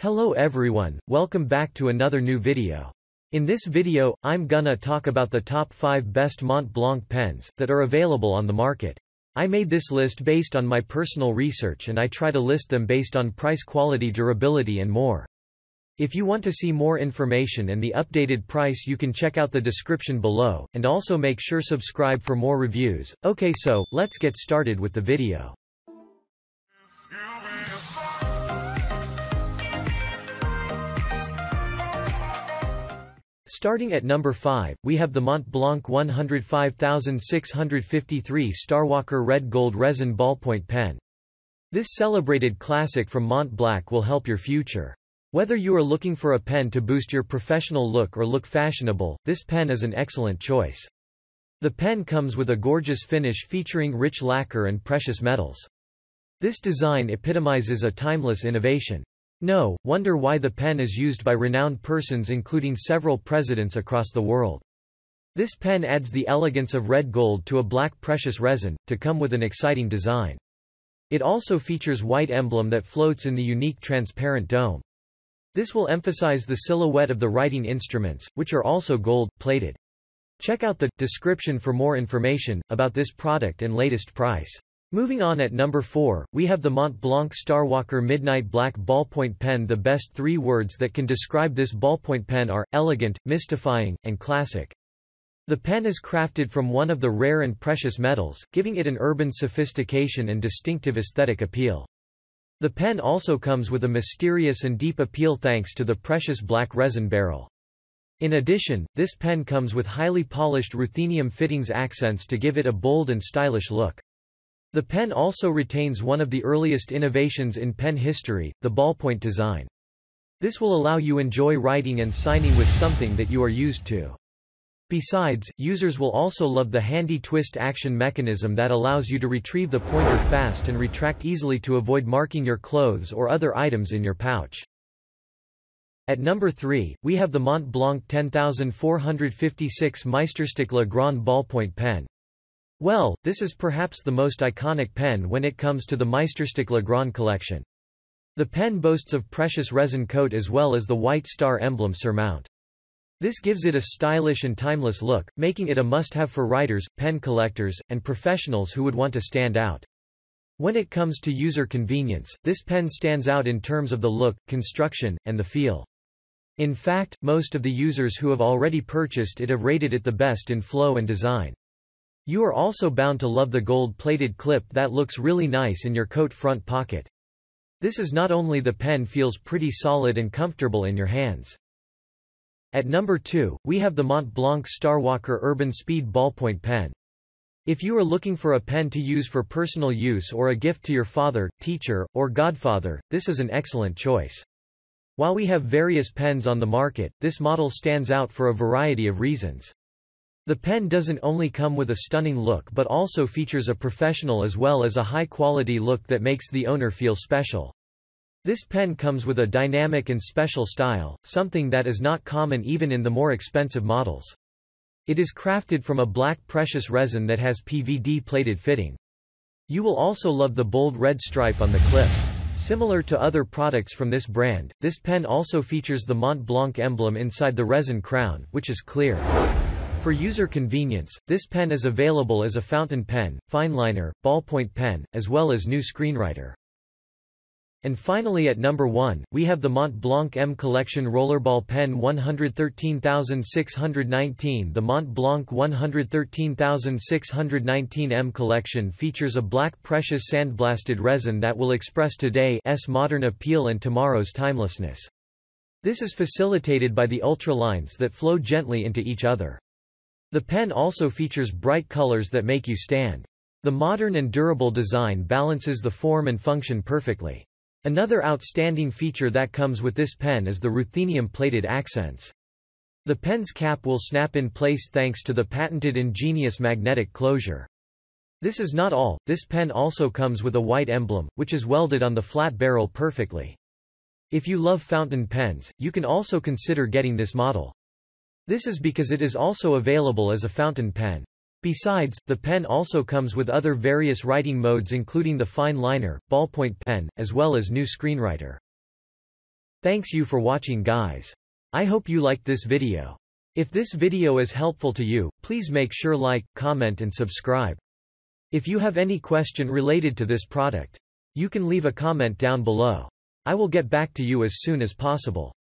Hello everyone, welcome back to another new video. In this video, I'm gonna talk about the top 5 best Mont Blanc pens that are available on the market. I made this list based on my personal research and I try to list them based on price, quality, durability and more. If you want to see more information and the updated price you can check out the description below, and also make sure subscribe for more reviews. Okay, so, let's get started with the video. Starting at number 5, we have the Mont Blanc 105653 StarWalker Red Gold Resin Ballpoint Pen. This celebrated classic from Mont Blanc will help your future. Whether you are looking for a pen to boost your professional look or look fashionable, this pen is an excellent choice. The pen comes with a gorgeous finish featuring rich lacquer and precious metals. This design epitomizes a timeless innovation. No wonder why the pen is used by renowned persons including several presidents across the world. This pen adds the elegance of red gold to a black precious resin, to come with an exciting design. It also features white emblem that floats in the unique transparent dome. This will emphasize the silhouette of the writing instruments, which are also gold-plated. Check out the description for more information about this product and latest price. Moving on at number 4, we have the Mont Blanc StarWalker Midnight Black Ballpoint Pen. The best 3 words that can describe this ballpoint pen are elegant, mystifying, and classic. The pen is crafted from one of the rare and precious metals, giving it an urban sophistication and distinctive aesthetic appeal. The pen also comes with a mysterious and deep appeal thanks to the precious black resin barrel. In addition, this pen comes with highly polished ruthenium fittings accents to give it a bold and stylish look. The pen also retains one of the earliest innovations in pen history, the ballpoint design. This will allow you enjoy writing and signing with something that you are used to. Besides, users will also love the handy twist action mechanism that allows you to retrieve the pointer fast and retract easily to avoid marking your clothes or other items in your pouch. At number 3, we have the Mont Blanc 10456 Meisterstück Le Grand Ballpoint Pen. Well, this is perhaps the most iconic pen when it comes to the Meisterstück Le Grand collection. The pen boasts of precious resin coat as well as the white star emblem surmount. This gives it a stylish and timeless look, making it a must-have for writers, pen collectors, and professionals who would want to stand out. When it comes to user convenience, this pen stands out in terms of the look, construction, and the feel. In fact, most of the users who have already purchased it have rated it the best in flow and design. You are also bound to love the gold-plated clip that looks really nice in your coat front pocket. This is not only the pen feels pretty solid and comfortable in your hands. At number 2, we have the Mont Blanc StarWalker Urban Speed Ballpoint Pen. If you are looking for a pen to use for personal use or a gift to your father, teacher, or godfather, this is an excellent choice. While we have various pens on the market, this model stands out for a variety of reasons. The pen doesn't only come with a stunning look but also features a professional as well as a high-quality look that makes the owner feel special. This pen comes with a dynamic and special style, something that is not common even in the more expensive models. It is crafted from a black precious resin that has PVD-plated fitting. You will also love the bold red stripe on the clip. Similar to other products from this brand, this pen also features the Mont Blanc emblem inside the resin crown, which is clear. For user convenience, this pen is available as a fountain pen, fineliner, ballpoint pen, as well as new screenwriter. And finally at number 1, we have the Mont Blanc M Collection Rollerball Pen 113619. The Mont Blanc 113619 M Collection features a black precious sandblasted resin that will express today's modern appeal and tomorrow's timelessness. This is facilitated by the ultralines that flow gently into each other. The pen also features bright colors that make you stand. The modern and durable design balances the form and function perfectly. Another outstanding feature that comes with this pen is the ruthenium-plated accents. The pen's cap will snap in place thanks to the patented ingenious magnetic closure. This is not all, this pen also comes with a white emblem, which is welded on the flat barrel perfectly. If you love fountain pens, you can also consider getting this model. This is because it is also available as a fountain pen. Besides, the pen also comes with other various writing modes including the fine liner, ballpoint pen, as well as new screenwriter. Thanks you for watching, guys. I hope you liked this video. If this video is helpful to you, please make sure like, comment and subscribe. If you have any question related to this product, you can leave a comment down below. I will get back to you as soon as possible.